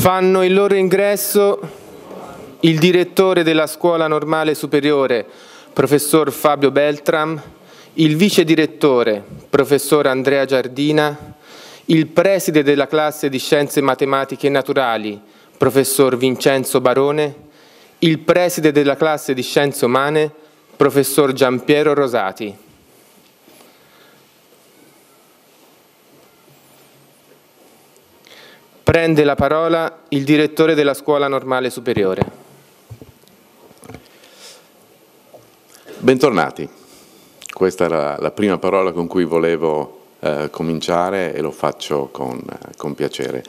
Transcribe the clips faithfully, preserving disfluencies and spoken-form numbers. Fanno il loro ingresso il direttore della Scuola Normale Superiore, professor Fabio Beltram, il vice direttore, professor Andrea Giardina, il preside della classe di Scienze Matematiche e Naturali, professor Vincenzo Barone, il preside della classe di Scienze Umane, professor Giampiero Rosati. Prende la parola il direttore della Scuola Normale Superiore. Bentornati. Questa era la prima parola con cui volevo eh, cominciare e lo faccio con, con piacere.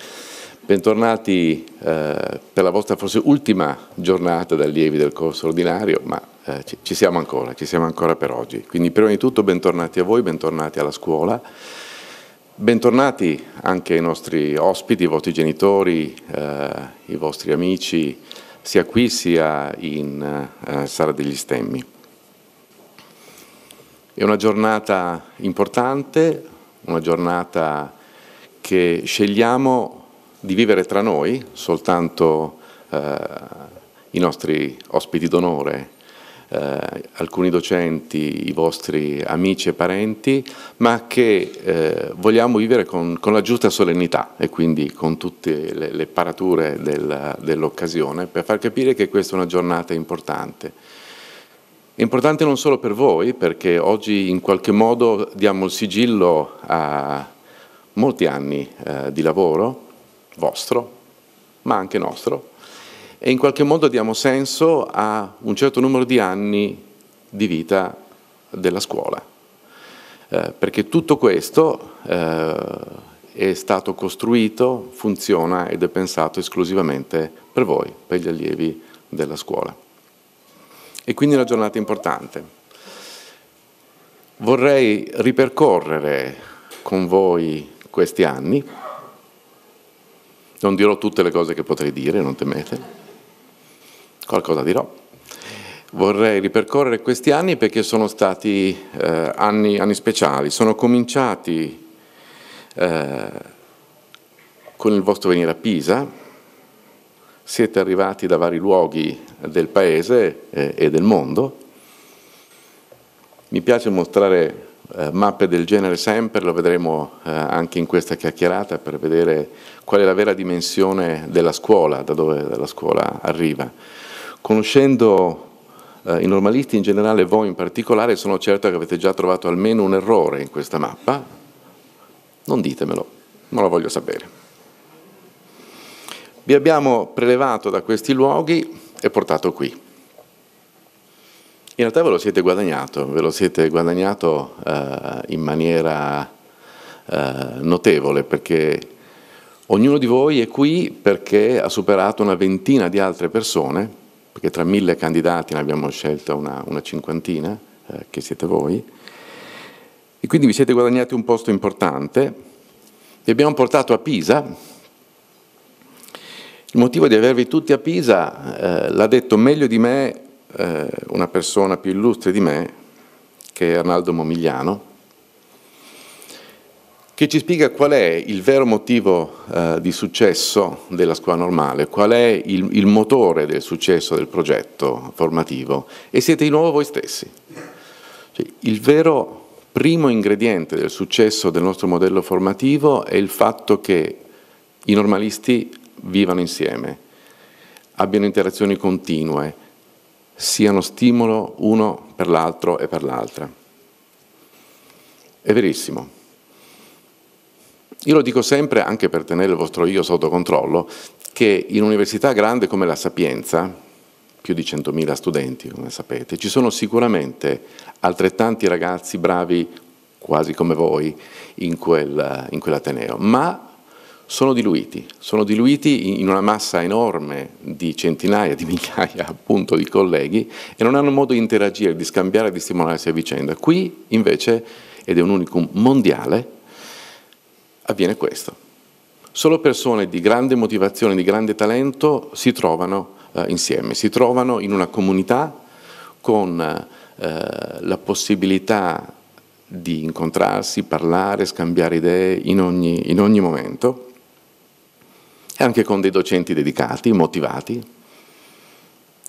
Bentornati eh, per la vostra forse ultima giornata da allievi del corso ordinario, ma eh, ci, ci siamo ancora, ci siamo ancora per oggi. Quindi prima di tutto bentornati a voi, bentornati alla scuola, bentornati anche ai nostri ospiti, i vostri genitori, eh, i vostri amici, sia qui sia in eh, Sala degli Stemmi. È una giornata importante, una giornata che scegliamo di vivere tra noi, soltanto eh, i nostri ospiti d'onore, eh, alcuni docenti, i vostri amici e parenti, ma che eh, vogliamo vivere con, con la giusta solennità e quindi con tutte le, le parature del, dell'occasione, per far capire che questa è una giornata importante. Importante non solo per voi, perché oggi in qualche modo diamo il sigillo a molti anni eh, di lavoro, vostro, ma anche nostro, e in qualche modo diamo senso a un certo numero di anni di vita della scuola, eh, perché tutto questo eh, è stato costruito, funziona ed è pensato esclusivamente per voi, per gli allievi della scuola. E quindi è una giornata importante. Vorrei ripercorrere con voi questi anni. Non dirò tutte le cose che potrei dire, non temete, qualcosa dirò. Vorrei ripercorrere questi anni perché sono stati eh, anni, anni speciali, sono cominciati eh, con il vostro venire a Pisa, siete arrivati da vari luoghi del paese eh, e del mondo. Mi piace mostrare Uh, mappe del genere sempre, lo vedremo uh, anche in questa chiacchierata, per vedere qual è la vera dimensione della scuola, da dove la scuola arriva. Conoscendo uh, i normalisti in generale, voi in particolare, sono certo che avete già trovato almeno un errore in questa mappa. Non ditemelo, non lo voglio sapere. Vi abbiamo prelevato da questi luoghi e portato qui. In realtà ve lo siete guadagnato, ve lo siete guadagnato eh, in maniera eh, notevole, perché ognuno di voi è qui perché ha superato una ventina di altre persone, perché tra mille candidati ne abbiamo scelta una, una cinquantina, eh, che siete voi, e quindi vi siete guadagnati un posto importante. Vi abbiamo portato a Pisa. Il motivo di avervi tutti a Pisa eh, l'ha detto meglio di me una persona più illustre di me, che è Arnaldo Momigliano, che ci spiega qual è il vero motivo eh, di successo della scuola normale, qual è il, il motore del successo del progetto formativo, e siete di nuovo voi stessi. Cioè, il vero primo ingrediente del successo del nostro modello formativo è il fatto che i normalisti vivano insieme, abbiano interazioni continue, siano stimolo uno per l'altro e per l'altra. È verissimo. Io lo dico sempre, anche per tenere il vostro io sotto controllo, che in un'università grande come la Sapienza, più di centomila studenti, come sapete, ci sono sicuramente altrettanti ragazzi bravi, quasi come voi, in, quel, in quell'ateneo, ma sono diluiti, sono diluiti in una massa enorme di centinaia, di migliaia appunto di colleghi, e non hanno modo di interagire, di scambiare, di stimolarsi a vicenda. Qui invece, ed è un unicum mondiale, avviene questo. Solo persone di grande motivazione, di grande talento si trovano eh, insieme, si trovano in una comunità con eh, la possibilità di incontrarsi, parlare, scambiare idee in ogni, in ogni momento. e anche con dei docenti dedicati, motivati,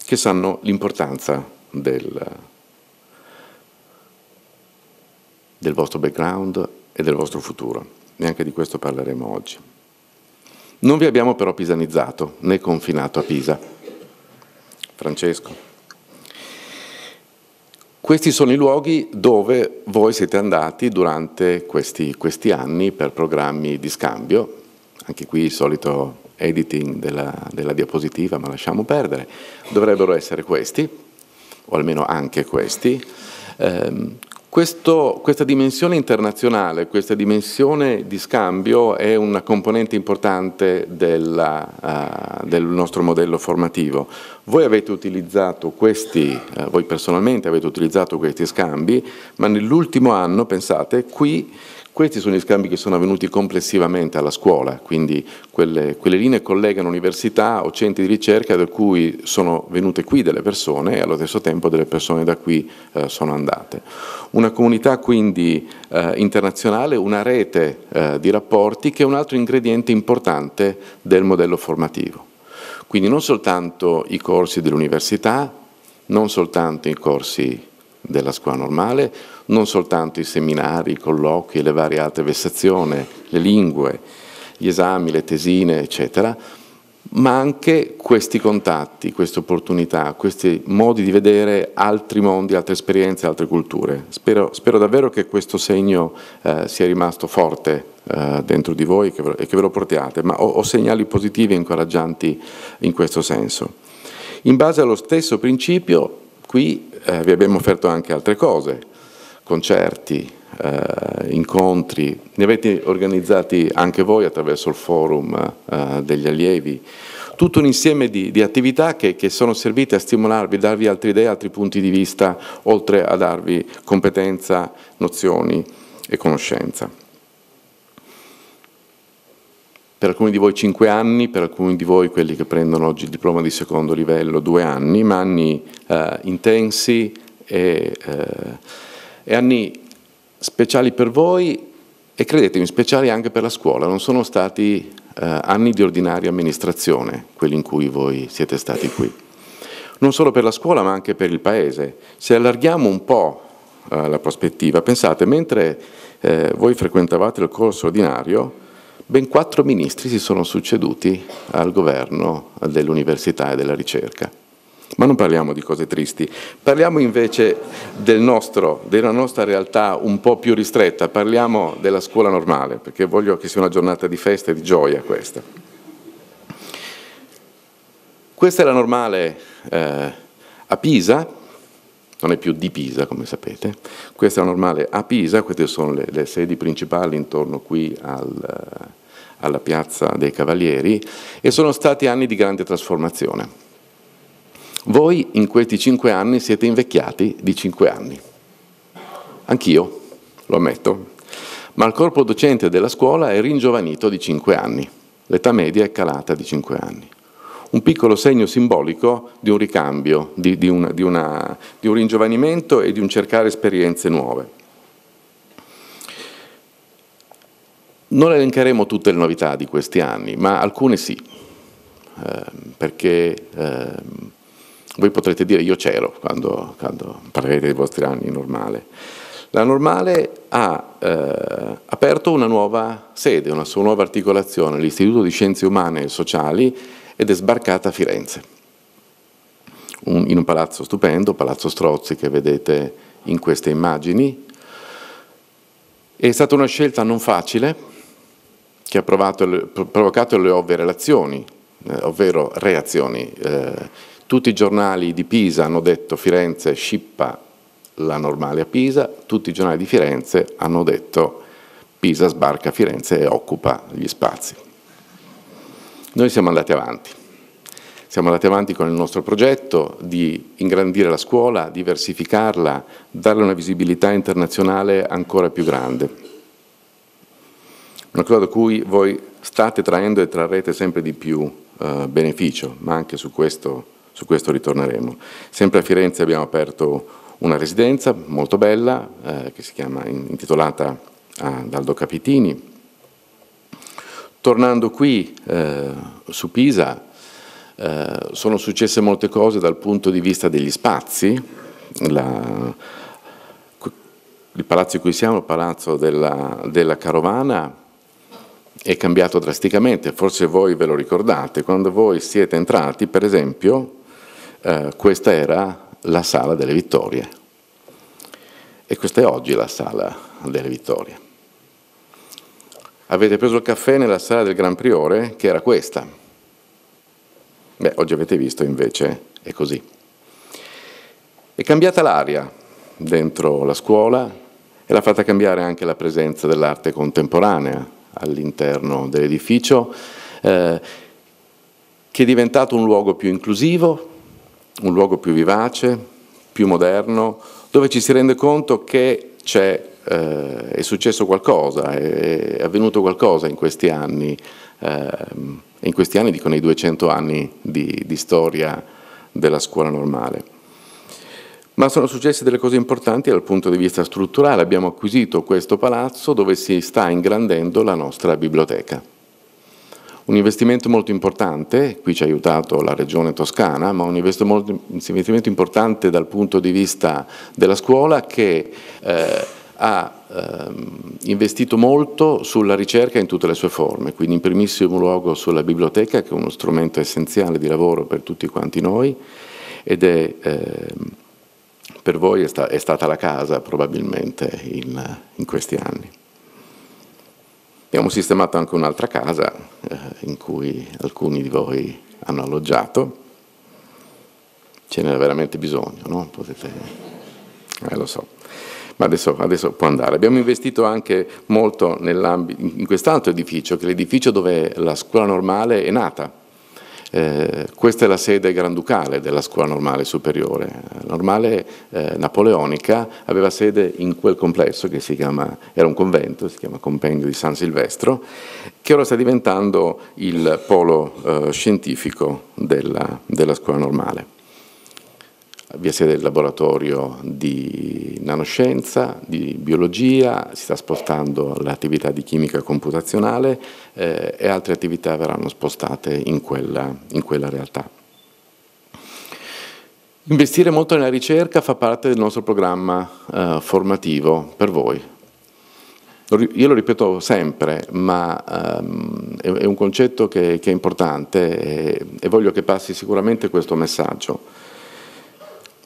che sanno l'importanza del, del vostro background e del vostro futuro, e anche di questo parleremo oggi. Non vi abbiamo però pisanizzato, né confinato a Pisa. Francesco. Questi sono i luoghi dove voi siete andati durante questi, questi anni per programmi di scambio, anche qui il solito editing della, della diapositiva, ma lasciamo perdere, dovrebbero essere questi, o almeno anche questi. Eh, questo, questa dimensione internazionale, questa dimensione di scambio è una componente importante della, uh, del nostro modello formativo. Voi avete utilizzato questi, eh, voi personalmente avete utilizzato questi scambi, ma nell'ultimo anno, pensate, qui questi sono gli scambi che sono avvenuti complessivamente alla scuola, quindi quelle, quelle linee collegano università o centri di ricerca da cui sono venute qui delle persone e allo stesso tempo delle persone da cui eh, sono andate. Una comunità quindi eh, internazionale, una rete eh, di rapporti che è un altro ingrediente importante del modello formativo. Quindi non soltanto i corsi dell'università, non soltanto i corsi della scuola normale, non soltanto i seminari, i colloqui, le varie altre vessazioni, le lingue, gli esami, le tesine, eccetera, ma anche questi contatti, queste opportunità, questi modi di vedere altri mondi, altre esperienze, altre culture. Spero, spero davvero che questo segno eh, sia rimasto forte dentro di voi e che ve lo portiate, ma ho, ho segnali positivi e incoraggianti in questo senso. In base allo stesso principio, qui eh, vi abbiamo offerto anche altre cose, concerti, eh, incontri, ne avete organizzati anche voi attraverso il forum eh, degli allievi, tutto un insieme di, di attività che, che sono servite a stimolarvi, darvi altre idee, altri punti di vista, oltre a darvi competenza, nozioni e conoscenza. Per alcuni di voi cinque anni, per alcuni di voi quelli che prendono oggi il diploma di secondo livello due anni, ma anni eh, intensi e, eh, e anni speciali per voi e credetemi speciali anche per la scuola. Non sono stati eh, anni di ordinaria amministrazione quelli in cui voi siete stati qui. Non solo per la scuola ma anche per il Paese. Se allarghiamo un po' eh, la prospettiva, pensate, mentre eh, voi frequentavate il corso ordinario, ben quattro ministri si sono succeduti al governo dell'università e della ricerca. Ma non parliamo di cose tristi, parliamo invece del nostro, della nostra realtà un po' più ristretta, parliamo della scuola normale, perché voglio che sia una giornata di festa e di gioia questa. Questa è la normale eh, a Pisa, non è più di Pisa come sapete, questa è la normale a Pisa, queste sono le, le sedi principali intorno qui al... alla Piazza dei Cavalieri, e sono stati anni di grande trasformazione. Voi in questi cinque anni siete invecchiati di cinque anni. Anch'io, lo ammetto, ma il corpo docente della scuola è ringiovanito di cinque anni, l'età media è calata di cinque anni. Un piccolo segno simbolico di un ricambio, di, di, una, di, una, di un ringiovanimento e di un cercare esperienze nuove. Non elencheremo tutte le novità di questi anni, ma alcune sì, eh, perché eh, voi potrete dire io c'ero quando, quando parlerete dei vostri anni normale. La normale ha eh, aperto una nuova sede, una sua nuova articolazione, l'Istituto di Scienze Umane e Sociali, ed è sbarcata a Firenze, un, in un palazzo stupendo, Palazzo Strozzi, che vedete in queste immagini. È stata una scelta non facile, che ha provato, provocato le ovvie relazioni, eh, ovvero reazioni. Eh, tutti i giornali di Pisa hanno detto Firenze scippa la normale a Pisa, tutti i giornali di Firenze hanno detto Pisa sbarca a Firenze e occupa gli spazi. Noi siamo andati avanti. Siamo andati avanti con il nostro progetto di ingrandire la scuola, diversificarla, darle una visibilità internazionale ancora più grande. Una cosa da cui voi state traendo e trarrete sempre di più eh, beneficio, ma anche su questo, su questo ritorneremo. Sempre a Firenze abbiamo aperto una residenza molto bella, eh, che si chiama, intitolata ad Aldo Capitini. Tornando qui eh, su Pisa, eh, sono successe molte cose dal punto di vista degli spazi. La, il palazzo in cui siamo, il palazzo della, della Carovana, è cambiato drasticamente, forse voi ve lo ricordate. Quando voi siete entrati, per esempio, eh, questa era la Sala delle Vittorie e questa è oggi la Sala delle Vittorie. Avete preso il caffè nella Sala del Gran Priore, che era questa. Beh, oggi avete visto invece è così. È cambiata l'aria dentro la scuola e l'ha fatta cambiare anche la presenza dell'arte contemporanea all'interno dell'edificio, eh, che è diventato un luogo più inclusivo, un luogo più vivace, più moderno, dove ci si rende conto che c'è, eh, è successo qualcosa, è, è avvenuto qualcosa in questi anni, eh, in questi anni dico nei duecento anni di, di storia della scuola normale. Ma sono successe delle cose importanti dal punto di vista strutturale. Abbiamo acquisito questo palazzo dove si sta ingrandendo la nostra biblioteca. Un investimento molto importante, qui ci ha aiutato la Regione Toscana, ma un investimento importante dal punto di vista della scuola, che eh, ha eh, investito molto sulla ricerca in tutte le sue forme, quindi in primissimo luogo sulla biblioteca, che è uno strumento essenziale di lavoro per tutti quanti noi, ed è... Eh, per voi è, sta, è stata la casa probabilmente in, in questi anni. Abbiamo sistemato anche un'altra casa eh, in cui alcuni di voi hanno alloggiato. Ce n'era veramente bisogno, no? Potete... Eh, lo so. Ma adesso, adesso può andare. Abbiamo investito anche molto in quest'altro edificio, che è l'edificio dove la scuola normale è nata. Eh, questa è la sede granducale della Scuola Normale Superiore. La normale eh, napoleonica aveva sede in quel complesso che si chiama, era un convento, si chiama Compendio di San Silvestro, che ora sta diventando il polo eh, scientifico della, della Scuola Normale. Via sede del laboratorio di nanoscienza, di biologia, si sta spostando l'attività di chimica computazionale eh, e altre attività verranno spostate in quella, in quella realtà. Investire molto nella ricerca fa parte del nostro programma eh, formativo per voi. Io lo ripeto sempre, ma um, è, è un concetto che, che è importante e, e voglio che passi sicuramente questo messaggio.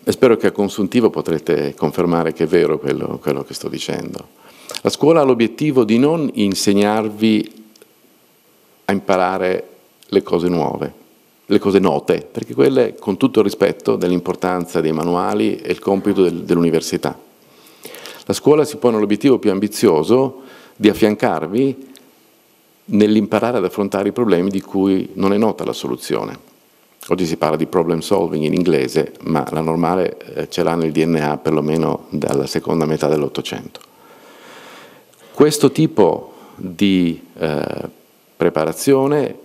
E spero che a consuntivo potrete confermare che è vero quello, quello che sto dicendo. La scuola ha l'obiettivo di non insegnarvi a imparare le cose nuove, le cose note, perché quelle, con tutto il rispetto dell'importanza dei manuali, è il compito del, dell'università. La scuola si pone l'obiettivo più ambizioso di affiancarvi nell'imparare ad affrontare i problemi di cui non è nota la soluzione. Oggi si parla di problem solving in inglese, ma la normale eh, ce l'ha nel D N A perlomeno dalla seconda metà dell'Ottocento. Questo tipo di eh, preparazione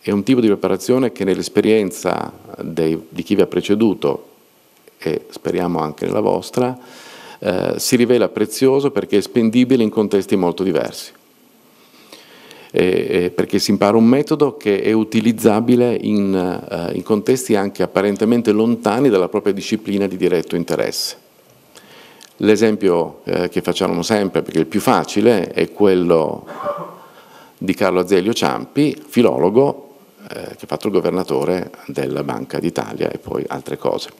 è un tipo di preparazione che nell'esperienza di chi vi ha preceduto, e speriamo anche nella vostra, eh, si rivela prezioso, perché è spendibile in contesti molto diversi. Eh, eh, perché si impara un metodo che è utilizzabile in, eh, in contesti anche apparentemente lontani dalla propria disciplina di diretto interesse. L'esempio eh, che facciamo sempre, perché è il più facile, è quello di Carlo Azeglio Ciampi, filologo, eh, che ha fatto il governatore della Banca d'Italia e poi altre cose.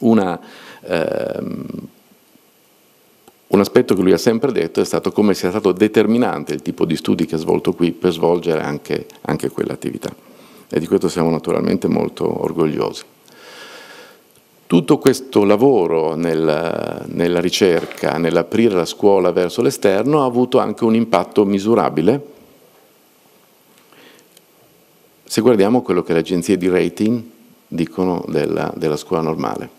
Una... Ehm, Un aspetto che lui ha sempre detto è stato come sia stato determinante il tipo di studi che ha svolto qui per svolgere anche, anche quell'attività, e di questo siamo naturalmente molto orgogliosi. Tutto questo lavoro nel, nella ricerca, nell'aprire la scuola verso l'esterno, ha avuto anche un impatto misurabile. Se guardiamo quello che le agenzie di rating dicono della, della scuola normale.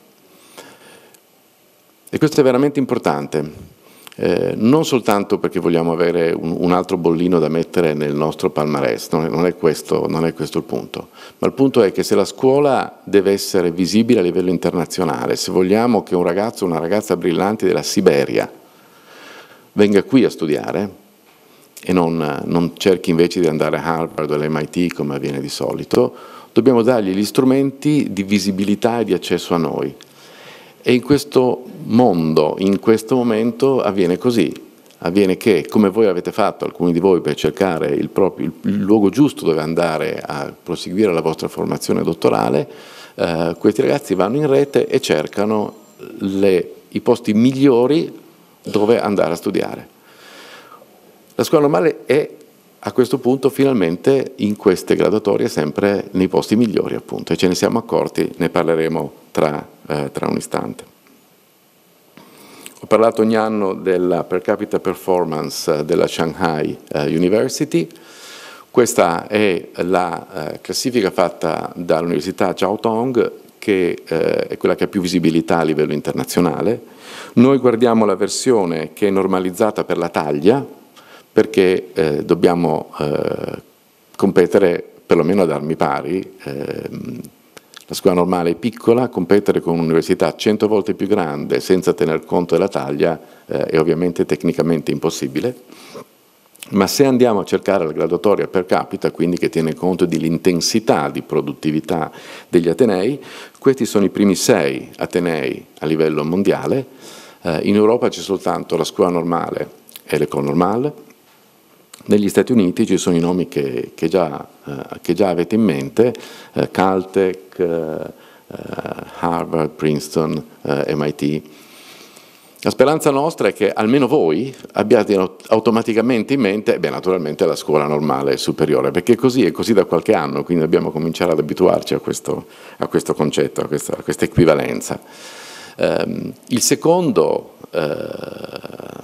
E questo è veramente importante, eh, non soltanto perché vogliamo avere un, un altro bollino da mettere nel nostro palmarès, non è, non è questo, non è questo il punto, ma il punto è che se la scuola deve essere visibile a livello internazionale, se vogliamo che un ragazzo o una ragazza brillante della Siberia venga qui a studiare, e non, non cerchi invece di andare a Harvard o all'emme i ti come avviene di solito, dobbiamo dargli gli strumenti di visibilità e di accesso a noi. E in questo mondo, in questo momento, avviene così. Avviene che, come voi avete fatto, alcuni di voi, per cercare il, proprio, il luogo giusto dove andare a proseguire la vostra formazione dottorale, eh, questi ragazzi vanno in rete e cercano le, i posti migliori dove andare a studiare. La scuola normale è, a questo punto, finalmente in queste graduatorie sempre nei posti migliori, appunto, e ce ne siamo accorti, ne parleremo tra, eh, tra un istante. Ho parlato ogni anno della per capita performance della Shanghai University. Questa è la classifica fatta dall'Università Chiao Tung, che è quella che ha più visibilità a livello internazionale. Noi guardiamo la versione che è normalizzata per la taglia, perché dobbiamo competere perlomeno ad armi pari. La scuola normale è piccola, competere con un'università cento volte più grande senza tener conto della taglia eh, è ovviamente tecnicamente impossibile, ma se andiamo a cercare la graduatoria per capita, quindi che tiene conto dell'intensità di produttività degli atenei, questi sono i primi sei atenei a livello mondiale. Eh, in Europa c'è soltanto la scuola normale e l'École Normale, negli Stati Uniti ci sono i nomi che, che, già, eh, che già avete in mente, eh, Caltech, eh, Harvard, Princeton, eh, emme i ti. La speranza nostra è che almeno voi abbiate automaticamente in mente, beh, naturalmente, la scuola normale superiore, perché così è così da qualche anno, quindi dobbiamo cominciare ad abituarci a questo, a questo concetto, a questa, a questa equivalenza. Um, il secondo uh,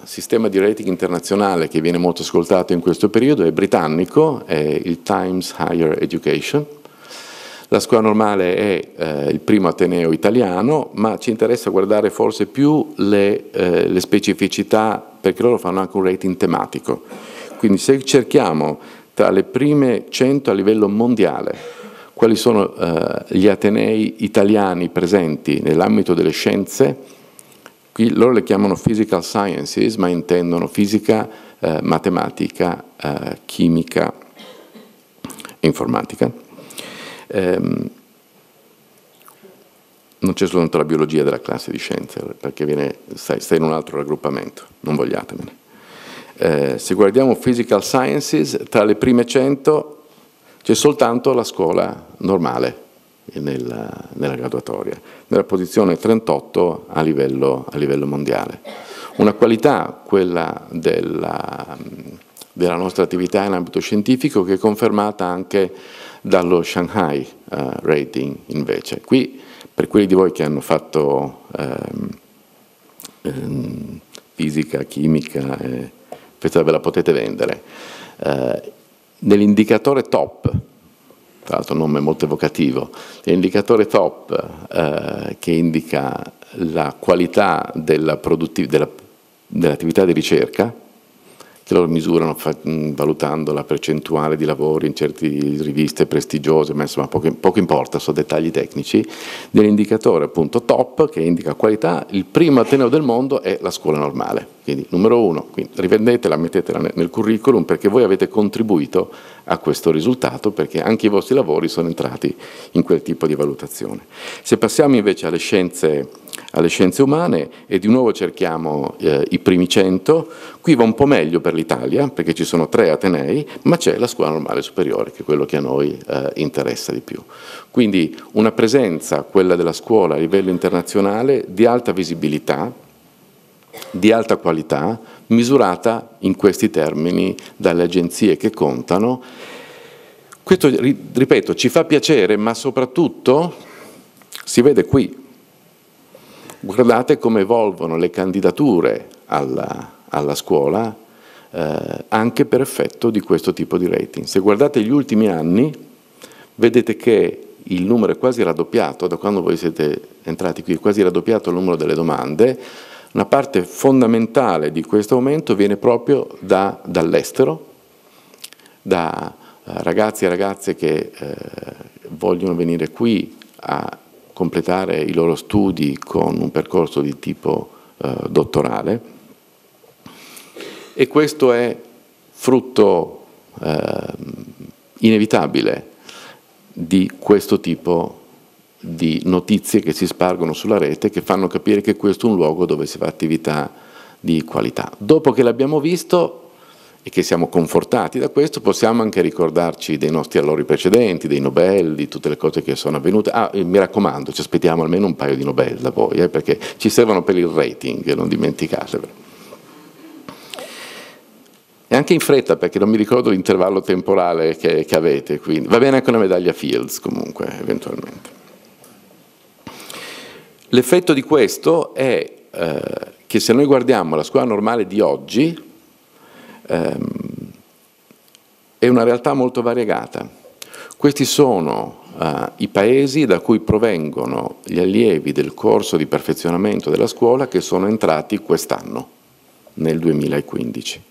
sistema di rating internazionale che viene molto ascoltato in questo periodo è britannico, è il Times Higher Education. La scuola normale è uh, il primo ateneo italiano, ma ci interessa guardare forse più le, uh, le specificità, perché loro fanno anche un rating tematico. Quindi se cerchiamo tra le prime cento a livello mondiale quali sono eh, gli atenei italiani presenti nell'ambito delle scienze, qui loro le chiamano physical sciences, ma intendono fisica, eh, matematica, eh, chimica e informatica. Ehm, non c'è soltanto la biologia della classe di scienze, perché viene, sta, sta in un altro raggruppamento, non vogliatemene. Ehm, se guardiamo physical sciences, tra le prime cento c'è soltanto la scuola normale nella, nella graduatoria, nella posizione trentotto a livello, a livello mondiale. Una qualità, quella della, della nostra attività in ambito scientifico, che è confermata anche dallo Shanghai uh, Rating invece. Qui, per quelli di voi che hanno fatto ehm, ehm, fisica, chimica, eh, questa ve la potete vendere. Eh, Nell'indicatore top, tra l'altro nome molto evocativo, l'indicatore top eh, che indica la qualità della della, dell'attività di ricerca, che loro misurano valutando la percentuale di lavori in certe riviste prestigiose, ma insomma poco, poco importa, sono dettagli tecnici. Nell'indicatore appunto top, che indica qualità, il primo ateneo del mondo è la scuola normale, quindi numero uno. Quindi rivendetela, mettetela nel curriculum, perché voi avete contribuito a questo risultato, perché anche i vostri lavori sono entrati in quel tipo di valutazione. Se passiamo invece alle scienze, alle scienze umane, e di nuovo cerchiamo eh, i primi cento, qui va un po' meglio per l'Italia, perché ci sono tre atenei, ma c'è la scuola normale superiore, che è quello che a noi eh, interessa di più. Quindi una presenza, quella della scuola a livello internazionale, di alta visibilità, di alta qualità, misurata in questi termini dalle agenzie che contano. Questo, ripeto, ci fa piacere, ma soprattutto si vede qui. Guardate come evolvono le candidature alla, alla scuola eh, anche per effetto di questo tipo di rating. Se guardate gli ultimi anni, vedete che il numero è quasi raddoppiato, da quando voi siete entrati qui è quasi raddoppiato il numero delle domande. Una parte fondamentale di questo aumento viene proprio da, dall'estero, da eh, ragazzi e ragazze che eh, vogliono venire qui a completare i loro studi con un percorso di tipo eh, dottorale, e questo è frutto eh, inevitabile di questo tipo di notizie che si spargono sulla rete, che fanno capire che questo è un luogo dove si fa attività di qualità. Dopo che l'abbiamo visto e che siamo confortati da questo, possiamo anche ricordarci dei nostri allori precedenti, dei Nobel, di tutte le cose che sono avvenute. Ah, mi raccomando, ci aspettiamo almeno un paio di Nobel da voi, eh, perché ci servono per il rating, non dimenticatevelo. E anche in fretta, perché non mi ricordo l'intervallo temporale che, che avete, quindi va bene anche una medaglia Fields comunque, eventualmente. L'effetto di questo è eh, che se noi guardiamo la scuola normale di oggi, è una realtà molto variegata. Questi sono uh, i paesi da cui provengono gli allievi del corso di perfezionamento della scuola che sono entrati quest'anno, nel duemilaquindici.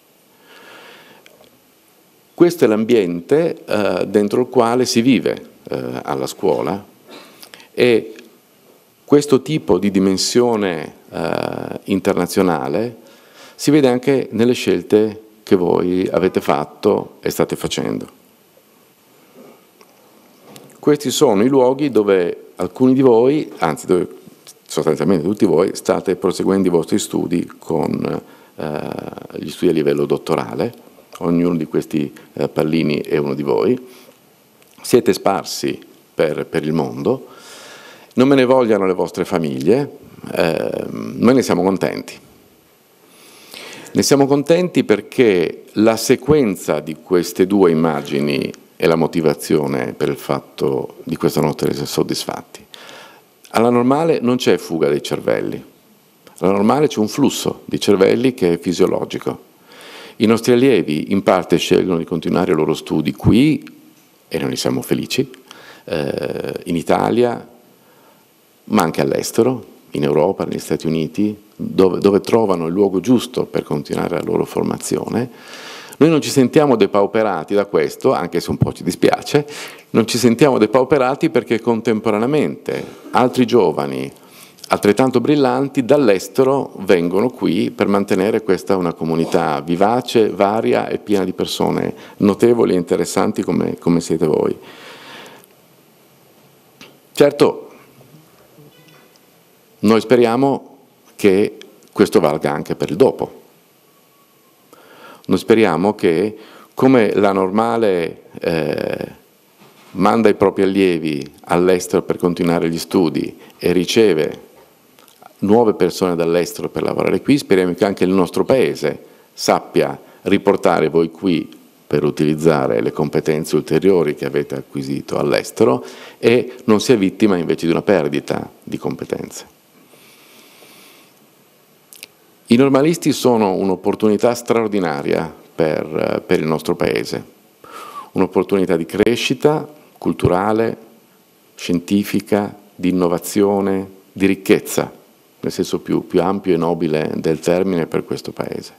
Questo è l'ambiente uh, dentro il quale si vive uh, alla scuola, e questo tipo di dimensione uh, internazionale si vede anche nelle scelte che voi avete fatto e state facendo. Questi sono i luoghi dove alcuni di voi, anzi dove sostanzialmente tutti voi, state proseguendo i vostri studi con eh, gli studi a livello dottorale. Ognuno di questi eh, pallini è uno di voi. Siete sparsi per, per il mondo, non me ne vogliano le vostre famiglie, eh, noi ne siamo contenti. Ne siamo contenti perché la sequenza di queste due immagini è la motivazione per il fatto di questa nostra essere soddisfatti. Alla normale non c'è fuga dei cervelli, alla normale c'è un flusso di cervelli che è fisiologico. I nostri allievi in parte scelgono di continuare i loro studi qui, e noi ne siamo felici, eh, in Italia, ma anche all'estero, in Europa, negli Stati Uniti, Dove, dove trovano il luogo giusto per continuare la loro formazione. Noi non ci sentiamo depauperati da questo, anche se un po' ci dispiace, non ci sentiamo depauperati perché contemporaneamente altri giovani altrettanto brillanti dall'estero vengono qui per mantenere questa una comunità vivace, varia e piena di persone notevoli e interessanti come, come siete voi. Certo, noi speriamo che questo valga anche per il dopo. Noi speriamo che, come la normale eh, manda i propri allievi all'estero per continuare gli studi e riceve nuove persone dall'estero per lavorare qui, speriamo che anche il nostro Paese sappia riportare voi qui per utilizzare le competenze ulteriori che avete acquisito all'estero e non sia vittima invece di una perdita di competenze. I normalisti sono un'opportunità straordinaria per, per il nostro Paese, un'opportunità di crescita culturale, scientifica, di innovazione, di ricchezza, nel senso più, più ampio e nobile del termine per questo Paese.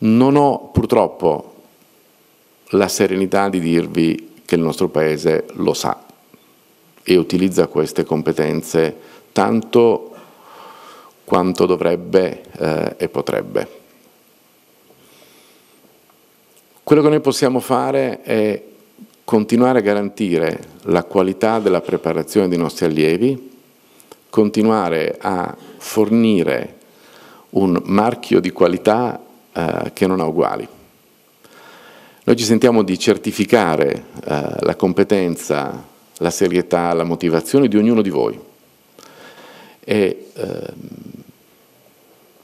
Non ho purtroppo la serenità di dirvi che il nostro Paese lo sa e utilizza queste competenze tanto quanto dovrebbe eh, e potrebbe. Quello che noi possiamo fare è continuare a garantire la qualità della preparazione dei nostri allievi, continuare a fornire un marchio di qualità eh, che non ha uguali. Noi ci sentiamo di certificare eh, la competenza, la serietà, la motivazione di ognuno di voi. E, ehm,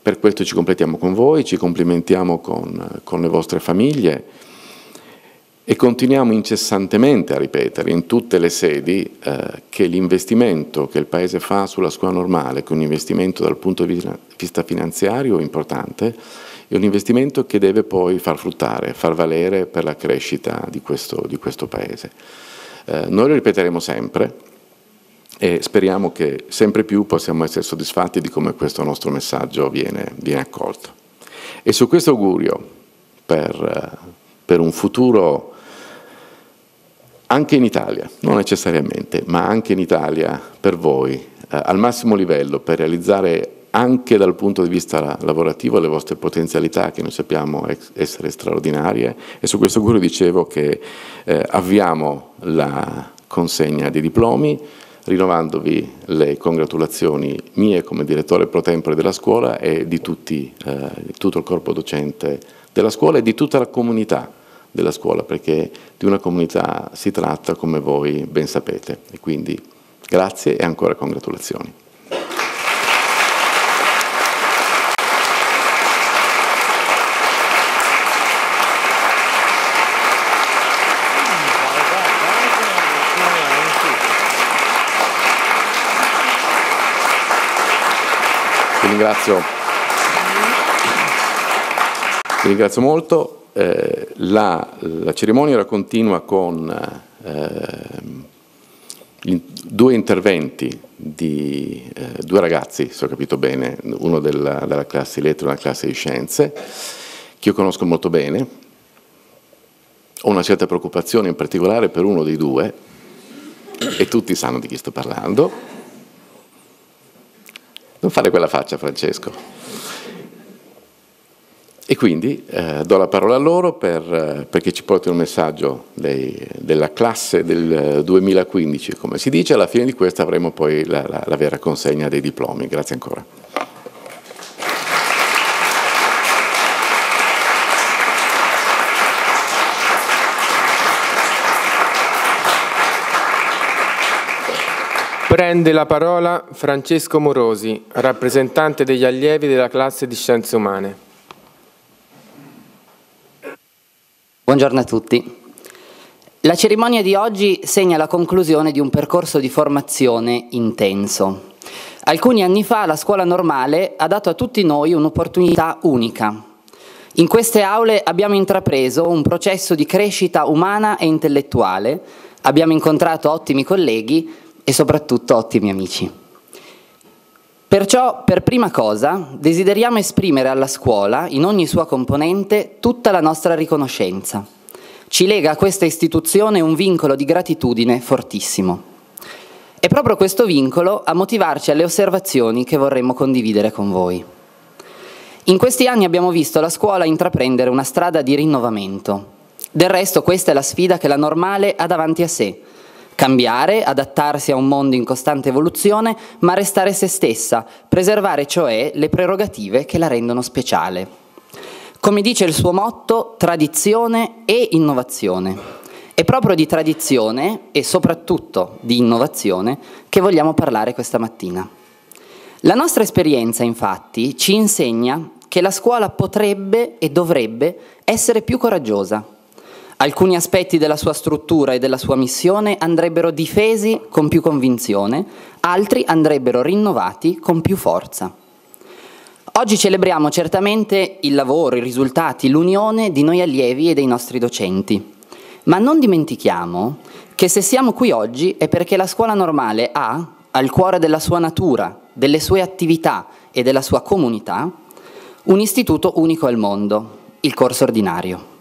Per questo ci completiamo con voi, ci complimentiamo con, con le vostre famiglie e continuiamo incessantemente a ripetere in tutte le sedi eh, che l'investimento che il Paese fa sulla scuola normale, che è un investimento dal punto di vista finanziario importante, è un investimento che deve poi far fruttare, far valere per la crescita di questo, di questo Paese. Eh, noi lo ripeteremo sempre e speriamo che sempre più possiamo essere soddisfatti di come questo nostro messaggio viene, viene accolto. E su questo augurio per, per un futuro anche in Italia, non necessariamente, ma anche in Italia per voi, eh, al massimo livello, per realizzare anche dal punto di vista lavorativo le vostre potenzialità, che noi sappiamo essere straordinarie, e su questo guru dicevo che eh, avviamo la consegna dei diplomi, rinnovandovi le congratulazioni mie come direttore pro tempore della scuola e di tutti, eh, tutto il corpo docente della scuola e di tutta la comunità della scuola, perché di una comunità si tratta, come voi ben sapete, e quindi grazie e ancora congratulazioni. Ringrazio, vi ringrazio molto. Eh, la, la cerimonia la continua con eh, due interventi di eh, due ragazzi, se ho capito bene, uno della, della classe di lettere e una classe di scienze, che io conosco molto bene. Ho una certa preoccupazione in particolare per uno dei due, e tutti sanno di chi sto parlando. Non fare quella faccia, Francesco. E quindi eh, do la parola a loro per, perché ci portino un messaggio dei, della classe del duemilaquindici, come si dice. Alla fine di questa avremo poi la, la, la vera consegna dei diplomi. Grazie ancora. Prende la parola Francesco Morosi, rappresentante degli allievi della classe di Scienze Umane. Buongiorno a tutti. La cerimonia di oggi segna la conclusione di un percorso di formazione intenso. Alcuni anni fa la scuola normale ha dato a tutti noi un'opportunità unica. In queste aule abbiamo intrapreso un processo di crescita umana e intellettuale, abbiamo incontrato ottimi colleghi e soprattutto ottimi amici. Perciò, per prima cosa, desideriamo esprimere alla scuola, in ogni sua componente, tutta la nostra riconoscenza. Ci lega a questa istituzione un vincolo di gratitudine fortissimo. È proprio questo vincolo a motivarci alle osservazioni che vorremmo condividere con voi. In questi anni abbiamo visto la scuola intraprendere una strada di rinnovamento. Del resto, questa è la sfida che la normale ha davanti a sé. Cambiare, adattarsi a un mondo in costante evoluzione, ma restare se stessa, preservare cioè le prerogative che la rendono speciale. Come dice il suo motto, tradizione e innovazione. È proprio di tradizione e soprattutto di innovazione che vogliamo parlare questa mattina. La nostra esperienza, infatti, ci insegna che la scuola potrebbe e dovrebbe essere più coraggiosa. Alcuni aspetti della sua struttura e della sua missione andrebbero difesi con più convinzione, altri andrebbero rinnovati con più forza. Oggi celebriamo certamente il lavoro, i risultati, l'unione di noi allievi e dei nostri docenti. Ma non dimentichiamo che se siamo qui oggi è perché la scuola normale ha, al cuore della sua natura, delle sue attività e della sua comunità, un istituto unico al mondo, il corso ordinario.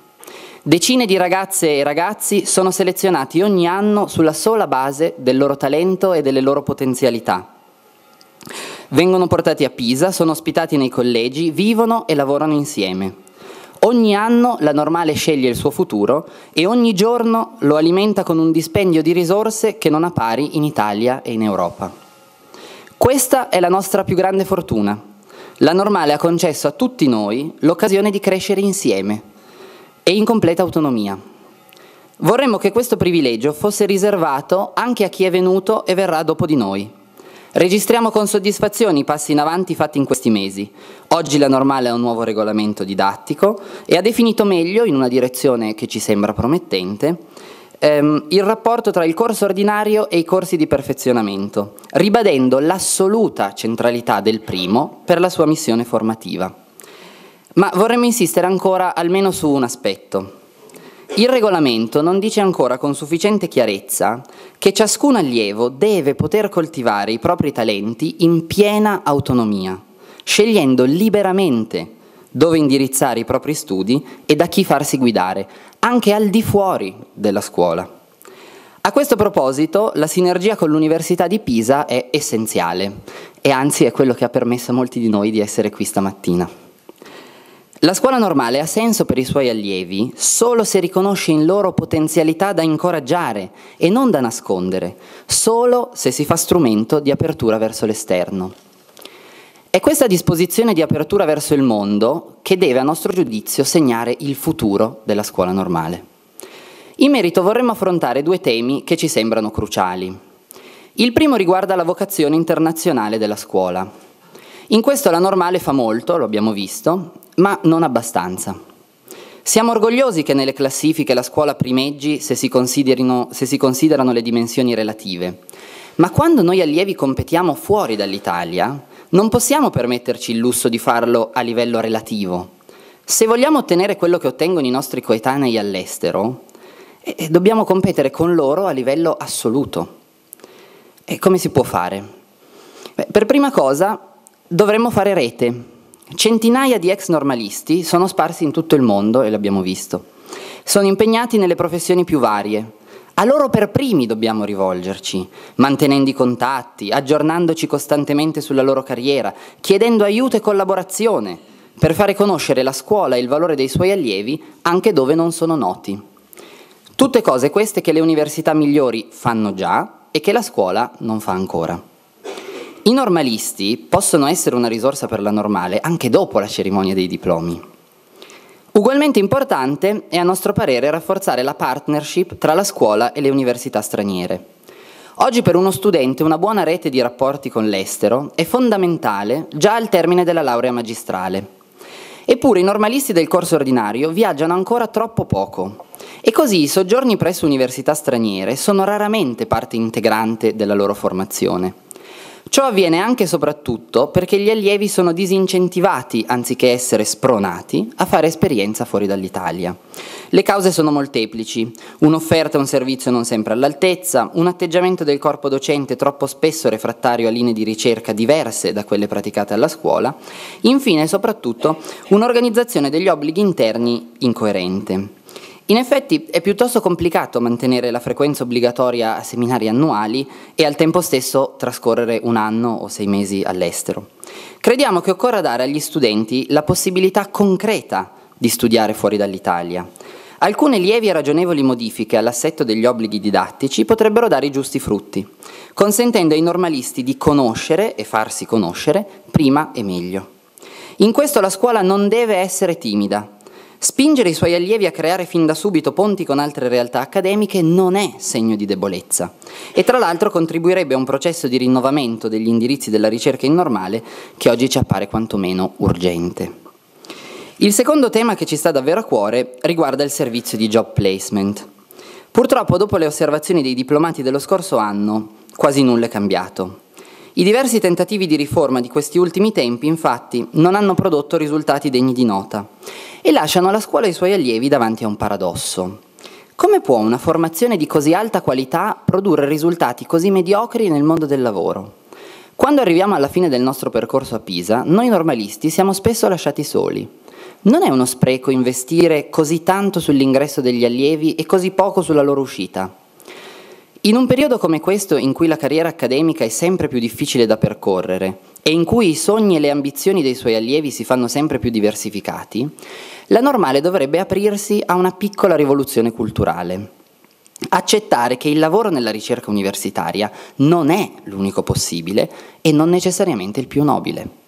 Decine di ragazze e ragazzi sono selezionati ogni anno sulla sola base del loro talento e delle loro potenzialità. Vengono portati a Pisa, sono ospitati nei collegi, vivono e lavorano insieme. Ogni anno la normale sceglie il suo futuro e ogni giorno lo alimenta con un dispendio di risorse che non ha pari in Italia e in Europa. Questa è la nostra più grande fortuna. La normale ha concesso a tutti noi l'occasione di crescere insieme e in completa autonomia. Vorremmo che questo privilegio fosse riservato anche a chi è venuto e verrà dopo di noi. Registriamo con soddisfazione i passi in avanti fatti in questi mesi. Oggi la normale ha un nuovo regolamento didattico e ha definito meglio, in una direzione che ci sembra promettente, ehm, il rapporto tra il corso ordinario e i corsi di perfezionamento, ribadendo l'assoluta centralità del primo per la sua missione formativa. Ma vorremmo insistere ancora almeno su un aspetto. Il regolamento non dice ancora con sufficiente chiarezza che ciascun allievo deve poter coltivare i propri talenti in piena autonomia, scegliendo liberamente dove indirizzare i propri studi e da chi farsi guidare, anche al di fuori della scuola. A questo proposito, la sinergia con l'Università di Pisa è essenziale e anzi è quello che ha permesso a molti di noi di essere qui stamattina. La scuola normale ha senso per i suoi allievi solo se riconosce in loro potenzialità da incoraggiare e non da nascondere, solo se si fa strumento di apertura verso l'esterno. È questa disposizione di apertura verso il mondo che deve, a nostro giudizio, segnare il futuro della scuola normale. In merito vorremmo affrontare due temi che ci sembrano cruciali. Il primo riguarda la vocazione internazionale della scuola. In questo la normale fa molto, lo abbiamo visto, ma non abbastanza. Siamo orgogliosi che nelle classifiche la scuola primeggi se si considerino, se si considerano le dimensioni relative, ma quando noi allievi competiamo fuori dall'Italia, non possiamo permetterci il lusso di farlo a livello relativo. Se vogliamo ottenere quello che ottengono i nostri coetanei all'estero, eh, dobbiamo competere con loro a livello assoluto. E come si può fare? Beh, per prima cosa dovremmo fare rete. Centinaia di ex normalisti sono sparsi in tutto il mondo, e l'abbiamo visto. Sono impegnati nelle professioni più varie. A loro per primi dobbiamo rivolgerci, mantenendo i contatti, aggiornandoci costantemente sulla loro carriera, chiedendo aiuto e collaborazione per fare conoscere la scuola e il valore dei suoi allievi anche dove non sono noti. Tutte cose queste che le università migliori fanno già e che la scuola non fa ancora. I normalisti possono essere una risorsa per la normale anche dopo la cerimonia dei diplomi. Ugualmente importante è a nostro parere rafforzare la partnership tra la scuola e le università straniere. Oggi per uno studente una buona rete di rapporti con l'estero è fondamentale già al termine della laurea magistrale. Eppure i normalisti del corso ordinario viaggiano ancora troppo poco e così i soggiorni presso università straniere sono raramente parte integrante della loro formazione. Ciò avviene anche e soprattutto perché gli allievi sono disincentivati, anziché essere spronati, a fare esperienza fuori dall'Italia. Le cause sono molteplici: un'offerta e un servizio non sempre all'altezza, un atteggiamento del corpo docente troppo spesso refrattario a linee di ricerca diverse da quelle praticate alla scuola, infine e soprattutto un'organizzazione degli obblighi interni incoerente. In effetti è piuttosto complicato mantenere la frequenza obbligatoria a seminari annuali e al tempo stesso trascorrere un anno o sei mesi all'estero. Crediamo che occorra dare agli studenti la possibilità concreta di studiare fuori dall'Italia. Alcune lievi e ragionevoli modifiche all'assetto degli obblighi didattici potrebbero dare i giusti frutti, consentendo ai normalisti di conoscere e farsi conoscere prima e meglio. In questo la scuola non deve essere timida. Spingere i suoi allievi a creare fin da subito ponti con altre realtà accademiche non è segno di debolezza e tra l'altro contribuirebbe a un processo di rinnovamento degli indirizzi della ricerca in normale che oggi ci appare quantomeno urgente. Il secondo tema che ci sta davvero a cuore riguarda il servizio di job placement. Purtroppo dopo le osservazioni dei diplomati dello scorso anno quasi nulla è cambiato. I diversi tentativi di riforma di questi ultimi tempi, infatti, non hanno prodotto risultati degni di nota e lasciano la scuola e i suoi allievi davanti a un paradosso. Come può una formazione di così alta qualità produrre risultati così mediocri nel mondo del lavoro? Quando arriviamo alla fine del nostro percorso a Pisa, noi normalisti siamo spesso lasciati soli. Non è uno spreco investire così tanto sull'ingresso degli allievi e così poco sulla loro uscita? In un periodo come questo, in cui la carriera accademica è sempre più difficile da percorrere e in cui i sogni e le ambizioni dei suoi allievi si fanno sempre più diversificati, la normale dovrebbe aprirsi a una piccola rivoluzione culturale. Accettare che il lavoro nella ricerca universitaria non è l'unico possibile e non necessariamente il più nobile.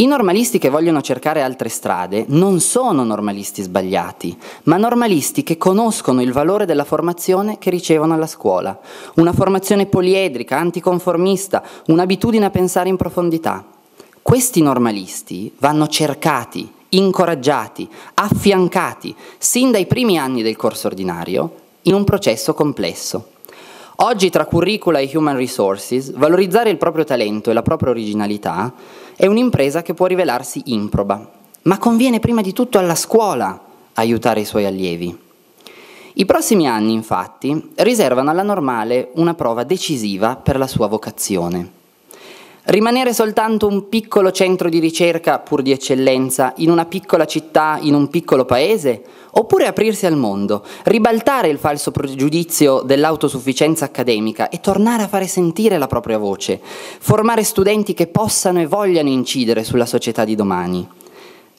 I normalisti che vogliono cercare altre strade non sono normalisti sbagliati, ma normalisti che conoscono il valore della formazione che ricevono alla scuola. Una formazione poliedrica, anticonformista, un'abitudine a pensare in profondità. Questi normalisti vanno cercati, incoraggiati, affiancati, sin dai primi anni del corso ordinario, in un processo complesso. Oggi tra curricula e human resources, valorizzare il proprio talento e la propria originalità è un'impresa che può rivelarsi improba, ma conviene prima di tutto alla scuola aiutare i suoi allievi. I prossimi anni, infatti, riservano alla normale una prova decisiva per la sua vocazione. Rimanere soltanto un piccolo centro di ricerca, pur di eccellenza, in una piccola città, in un piccolo paese? Oppure aprirsi al mondo, ribaltare il falso pregiudizio dell'autosufficienza accademica e tornare a fare sentire la propria voce, formare studenti che possano e vogliano incidere sulla società di domani?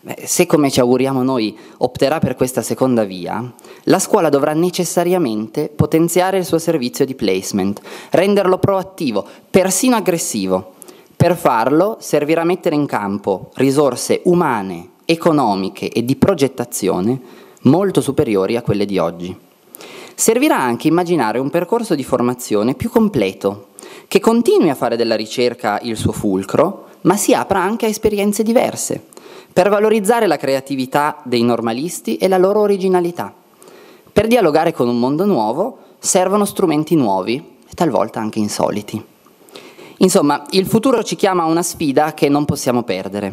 Beh, se, come ci auguriamo noi, opterà per questa seconda via, la scuola dovrà necessariamente potenziare il suo servizio di placement, renderlo proattivo, persino aggressivo. Per farlo servirà mettere in campo risorse umane, economiche e di progettazione molto superiori a quelle di oggi. Servirà anche immaginare un percorso di formazione più completo, che continui a fare della ricerca il suo fulcro, ma si apra anche a esperienze diverse, per valorizzare la creatività dei normalisti e la loro originalità. Per dialogare con un mondo nuovo servono strumenti nuovi e talvolta anche insoliti. Insomma, il futuro ci chiama a una sfida che non possiamo perdere.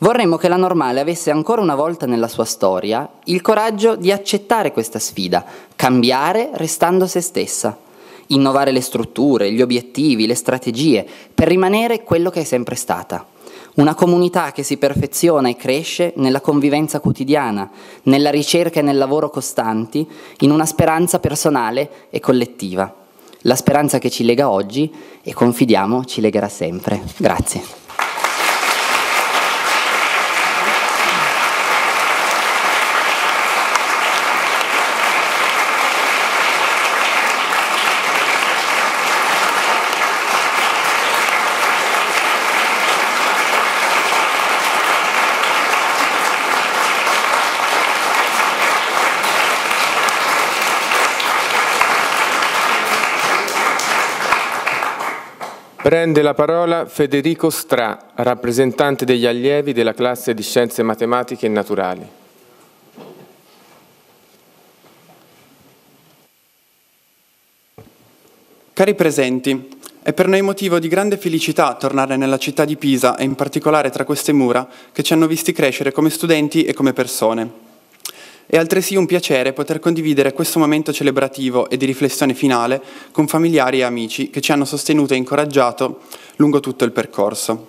Vorremmo che la Normale avesse ancora una volta nella sua storia il coraggio di accettare questa sfida, cambiare restando se stessa, innovare le strutture, gli obiettivi, le strategie, per rimanere quello che è sempre stata. Una comunità che si perfeziona e cresce nella convivenza quotidiana, nella ricerca e nel lavoro costanti, in una speranza personale e collettiva. La speranza che ci lega oggi e confidiamo ci legherà sempre. Grazie. Prende la parola Federico Stra, rappresentante degli allievi della classe di Scienze Matematiche e Naturali. Cari presenti, è per noi motivo di grande felicità tornare nella città di Pisa e in particolare tra queste mura che ci hanno visti crescere come studenti e come persone. È altresì un piacere poter condividere questo momento celebrativo e di riflessione finale con familiari e amici che ci hanno sostenuto e incoraggiato lungo tutto il percorso.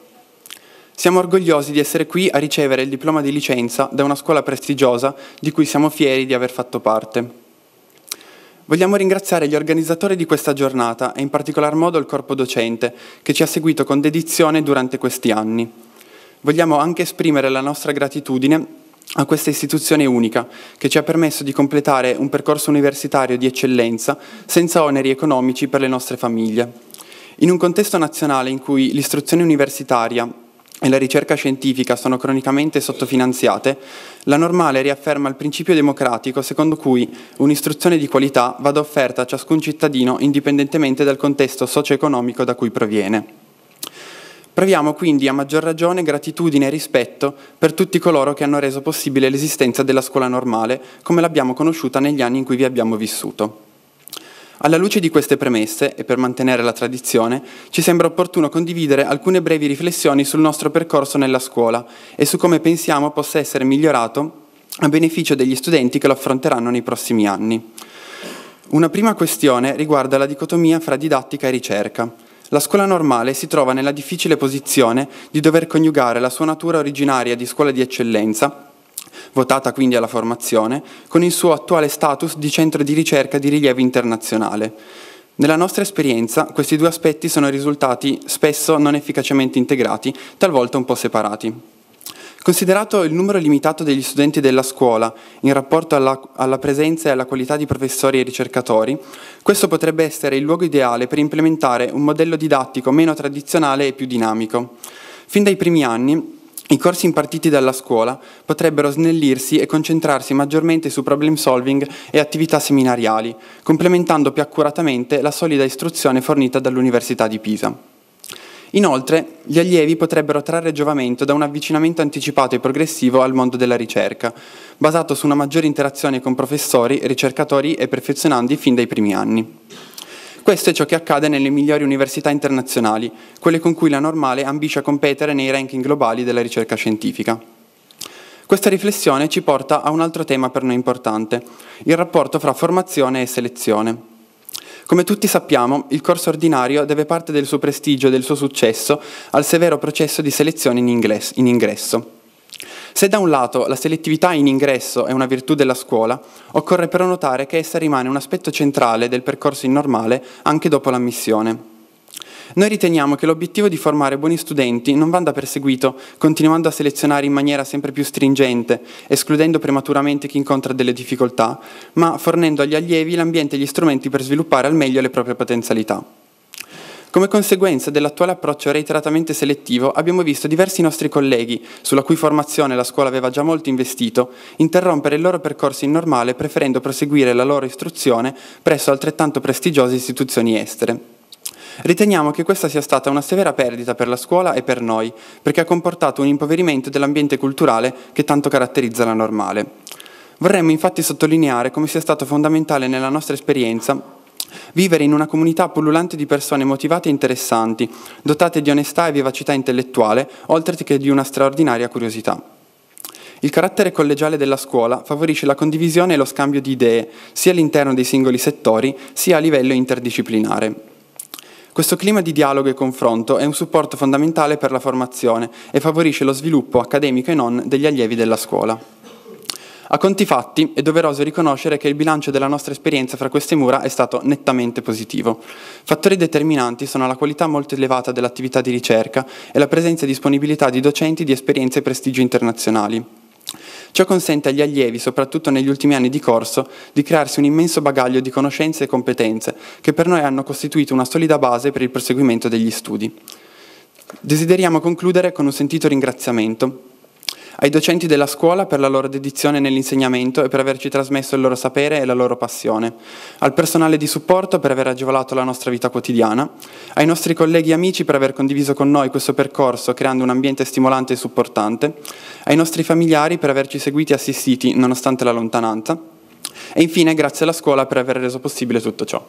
Siamo orgogliosi di essere qui a ricevere il diploma di licenza da una scuola prestigiosa di cui siamo fieri di aver fatto parte. Vogliamo ringraziare gli organizzatori di questa giornata e in particolar modo il corpo docente che ci ha seguito con dedizione durante questi anni. Vogliamo anche esprimere la nostra gratitudine a questa istituzione unica che ci ha permesso di completare un percorso universitario di eccellenza senza oneri economici per le nostre famiglie. In un contesto nazionale in cui l'istruzione universitaria e la ricerca scientifica sono cronicamente sottofinanziate, la Normale riafferma il principio democratico secondo cui un'istruzione di qualità vada offerta a ciascun cittadino indipendentemente dal contesto socio-economico da cui proviene. Proviamo quindi a maggior ragione gratitudine e rispetto per tutti coloro che hanno reso possibile l'esistenza della scuola normale come l'abbiamo conosciuta negli anni in cui vi abbiamo vissuto. Alla luce di queste premesse, e per mantenere la tradizione, ci sembra opportuno condividere alcune brevi riflessioni sul nostro percorso nella scuola e su come pensiamo possa essere migliorato a beneficio degli studenti che lo affronteranno nei prossimi anni. Una prima questione riguarda la dicotomia fra didattica e ricerca. La scuola normale si trova nella difficile posizione di dover coniugare la sua natura originaria di scuola di eccellenza, votata quindi alla formazione, con il suo attuale status di centro di ricerca di rilievo internazionale. Nella nostra esperienza, questi due aspetti sono risultati spesso non efficacemente integrati, talvolta un po' separati. Considerato il numero limitato degli studenti della scuola in rapporto alla, alla presenza e alla qualità di professori e ricercatori, questo potrebbe essere il luogo ideale per implementare un modello didattico meno tradizionale e più dinamico. Fin dai primi anni, i corsi impartiti dalla scuola potrebbero snellirsi e concentrarsi maggiormente su problem solving e attività seminariali, complementando più accuratamente la solida istruzione fornita dall'Università di Pisa. Inoltre, gli allievi potrebbero trarre giovamento da un avvicinamento anticipato e progressivo al mondo della ricerca, basato su una maggiore interazione con professori, ricercatori e perfezionandi fin dai primi anni. Questo è ciò che accade nelle migliori università internazionali, quelle con cui la Normale ambisce a competere nei ranking globali della ricerca scientifica. Questa riflessione ci porta a un altro tema per noi importante, il rapporto fra formazione e selezione. Come tutti sappiamo, il corso ordinario deve parte del suo prestigio e del suo successo al severo processo di selezione in ingresso. Se da un lato la selettività in ingresso è una virtù della scuola, occorre però notare che essa rimane un aspetto centrale del percorso in normale anche dopo l'ammissione. Noi riteniamo che l'obiettivo di formare buoni studenti non vada perseguito continuando a selezionare in maniera sempre più stringente, escludendo prematuramente chi incontra delle difficoltà, ma fornendo agli allievi l'ambiente e gli strumenti per sviluppare al meglio le proprie potenzialità. Come conseguenza dell'attuale approccio reiteratamente selettivo, abbiamo visto diversi nostri colleghi, sulla cui formazione la scuola aveva già molto investito, interrompere il loro percorso in normale preferendo proseguire la loro istruzione presso altrettanto prestigiose istituzioni estere. Riteniamo che questa sia stata una severa perdita per la scuola e per noi, perché ha comportato un impoverimento dell'ambiente culturale che tanto caratterizza la normale. Vorremmo infatti sottolineare come sia stato fondamentale nella nostra esperienza vivere in una comunità pullulante di persone motivate e interessanti, dotate di onestà e vivacità intellettuale, oltre che di una straordinaria curiosità. Il carattere collegiale della scuola favorisce la condivisione e lo scambio di idee, sia all'interno dei singoli settori, sia a livello interdisciplinare. Questo clima di dialogo e confronto è un supporto fondamentale per la formazione e favorisce lo sviluppo, accademico e non, degli allievi della scuola. A conti fatti, è doveroso riconoscere che il bilancio della nostra esperienza fra queste mura è stato nettamente positivo. Fattori determinanti sono la qualità molto elevata dell'attività di ricerca e la presenza e disponibilità di docenti di esperienze e prestigi internazionali. Ciò consente agli allievi, soprattutto negli ultimi anni di corso, di crearsi un immenso bagaglio di conoscenze e competenze, che per noi hanno costituito una solida base per il proseguimento degli studi. Desideriamo concludere con un sentito ringraziamento ai docenti della scuola per la loro dedizione nell'insegnamento e per averci trasmesso il loro sapere e la loro passione, al personale di supporto per aver agevolato la nostra vita quotidiana, ai nostri colleghi e amici per aver condiviso con noi questo percorso creando un ambiente stimolante e supportante, ai nostri familiari per averci seguiti e assistiti nonostante la lontananza e infine grazie alla scuola per aver reso possibile tutto ciò.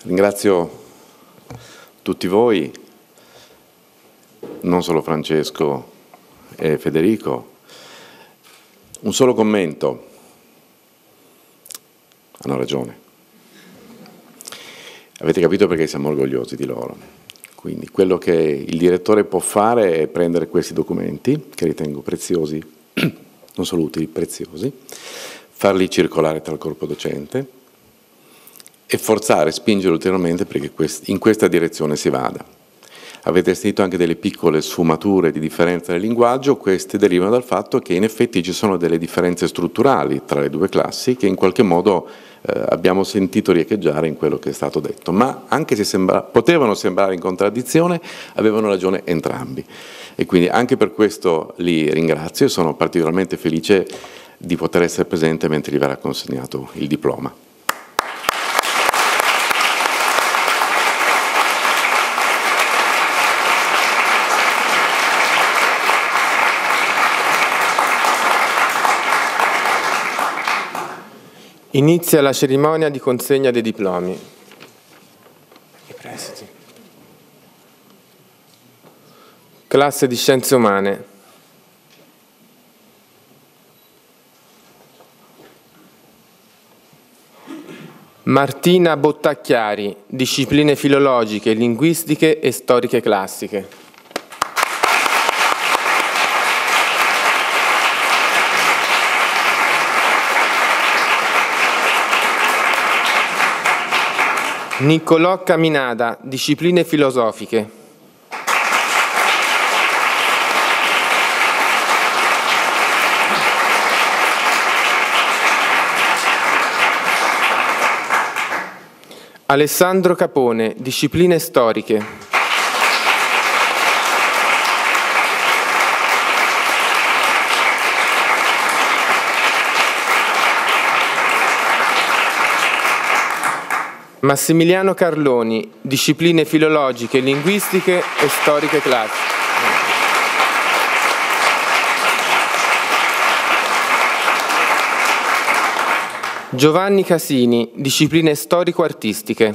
Ringrazio tutti voi, non solo Francesco e Federico. Un solo commento. Hanno ragione. Avete capito perché siamo orgogliosi di loro. Quindi quello che il direttore può fare è prendere questi documenti, che ritengo preziosi, non solo utili, preziosi, farli circolare tra il corpo docente, e forzare, spingere ulteriormente perché in questa direzione si vada. Avete sentito anche delle piccole sfumature di differenza nel linguaggio, queste derivano dal fatto che in effetti ci sono delle differenze strutturali tra le due classi che in qualche modo eh, abbiamo sentito riecheggiare in quello che è stato detto, ma anche se sembra, potevano sembrare in contraddizione, avevano ragione entrambi. E quindi anche per questo li ringrazio e sono particolarmente felice di poter essere presente mentre gli verrà consegnato il diploma. Inizia la cerimonia di consegna dei diplomi. Classe di Scienze Umane. Martina Bottacchiari, discipline filologiche, linguistiche e storiche classiche. Niccolò Caminada, discipline filosofiche. Alessandro Capone, discipline storiche. Massimiliano Carloni, discipline filologiche, linguistiche e storiche classiche. Giovanni Casini, discipline storico-artistiche.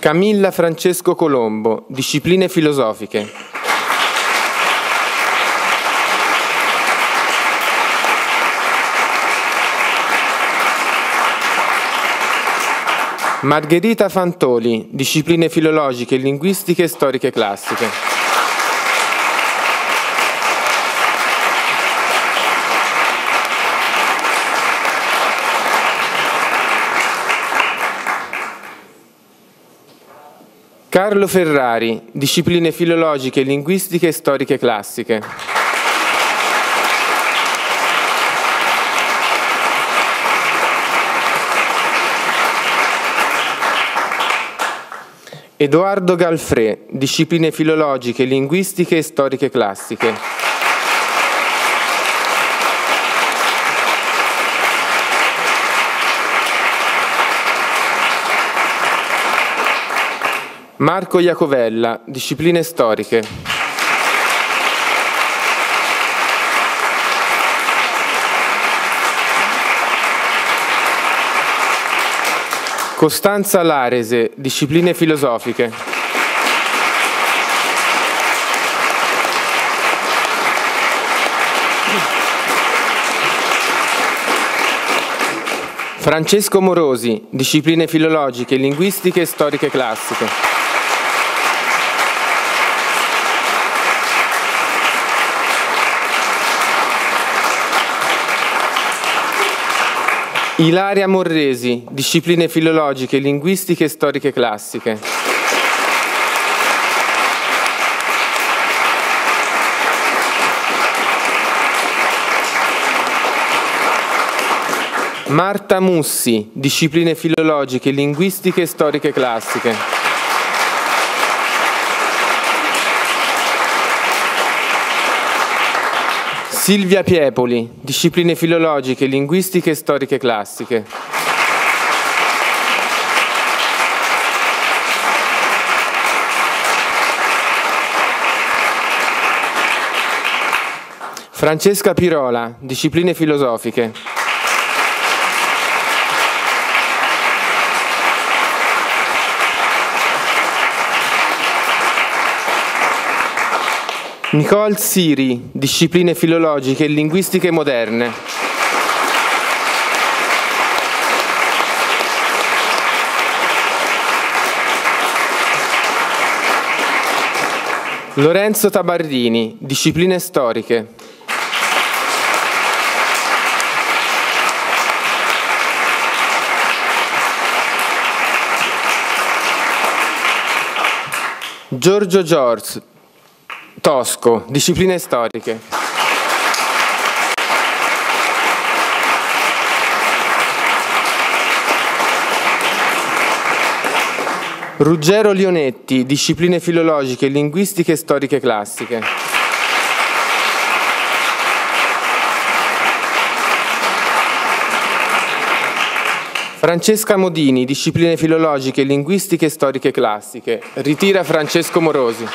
Camilla Francesco Colombo, discipline filosofiche. Margherita Fantoli, discipline filologiche, linguistiche e storiche classiche. Carlo Ferrari, discipline filologiche, linguistiche e storiche classiche. Edoardo Galfré, discipline filologiche, linguistiche e storiche classiche. Marco Iacovella, discipline storiche. Costanza Larese, discipline filosofiche. Francesco Morosi, discipline filologiche, linguistiche e storiche classiche. Ilaria Morresi, discipline filologiche, linguistiche e storiche classiche. Marta Mussi, discipline filologiche, linguistiche e storiche classiche. Silvia Piepoli, discipline filologiche, linguistiche e storiche classiche. Francesca Pirola, discipline filosofiche. Nicole Siri, discipline filologiche e linguistiche moderne. Lorenzo Tabardini, discipline storiche. Giorgio Giorgi Tosco, discipline storiche. Ruggero Lionetti, discipline filologiche, linguistiche e storiche classiche. Francesca Modini, discipline filologiche, linguistiche e storiche classiche. Ritira Francesco Morosi.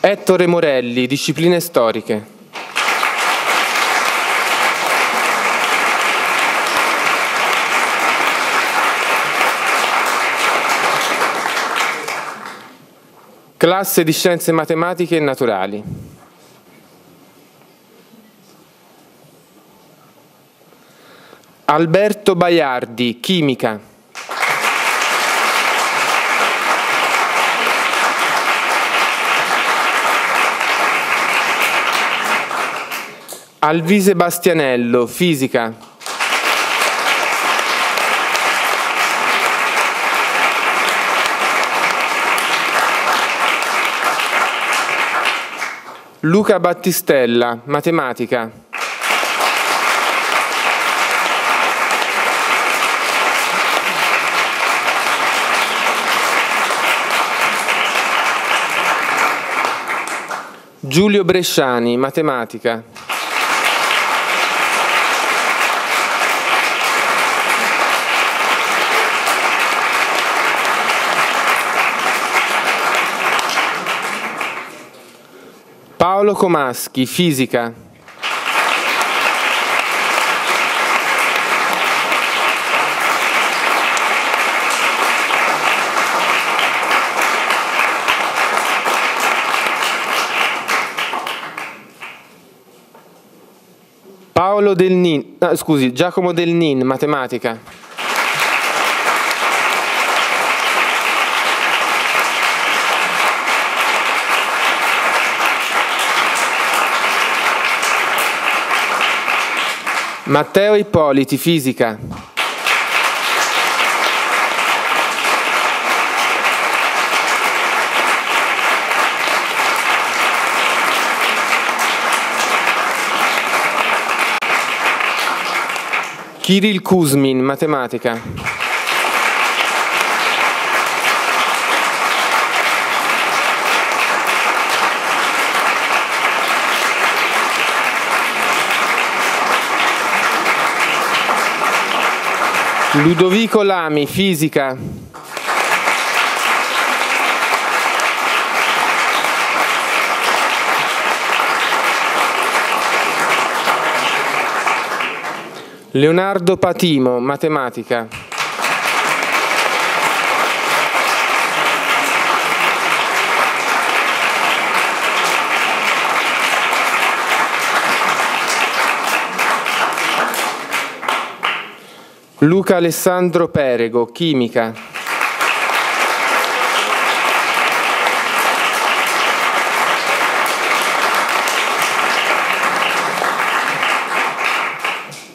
Ettore Morelli, discipline storiche. Classe di scienze matematiche e naturali. Alberto Baiardi, chimica. Alvise Bastianello, fisica. Luca Battistella, matematica. Giulio Bresciani, matematica. Paolo Comaschi, fisica. Paolo Del Nin, no, scusi, Giacomo Del Nin, matematica. Matteo Ippoliti, fisica. Kirill Kuzmin, matematica. Ludovico Lami, fisica. Leonardo Patimo, matematica. Luca Alessandro Perego, chimica.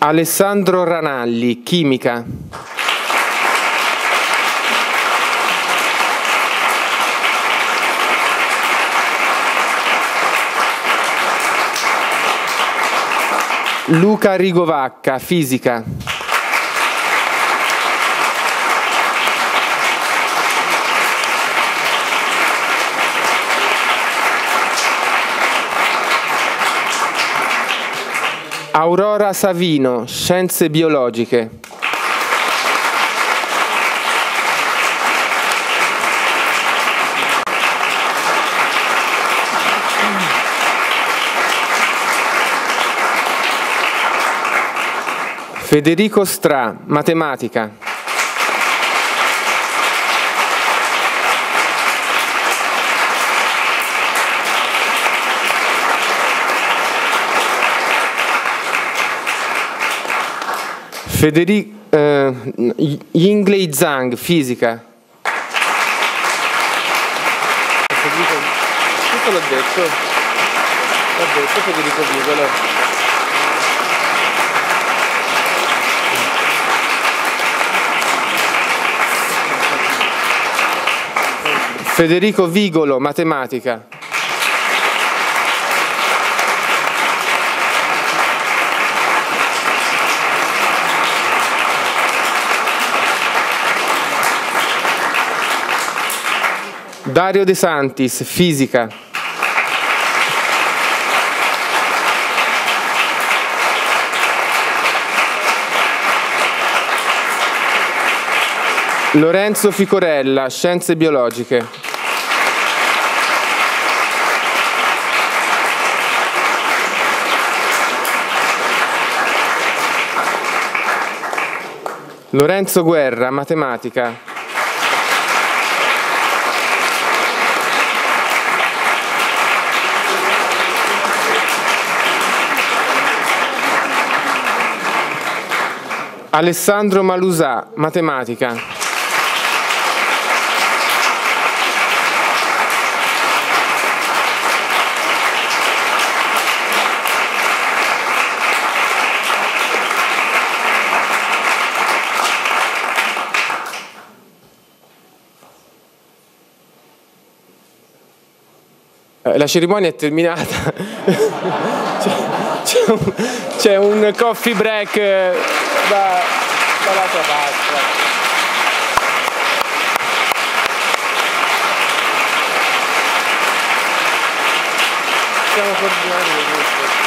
Alessandro Ranalli, chimica. Luca Rigovacca, fisica. Aurora Savino, scienze biologiche. Federico Stra, matematica. Federico eh, Yinglei Zhang, fisica. Tutto l'ho detto. L'ho detto Federico Vigola. Federico Vigolo, matematica. Dario De Santis, fisica. Lorenzo Ficorella, scienze biologiche. Lorenzo Guerra, matematica. Alessandro Malusà, matematica. La cerimonia è terminata. C'è un, c'è un coffee break da... dall'altra parte. siamo fortunati.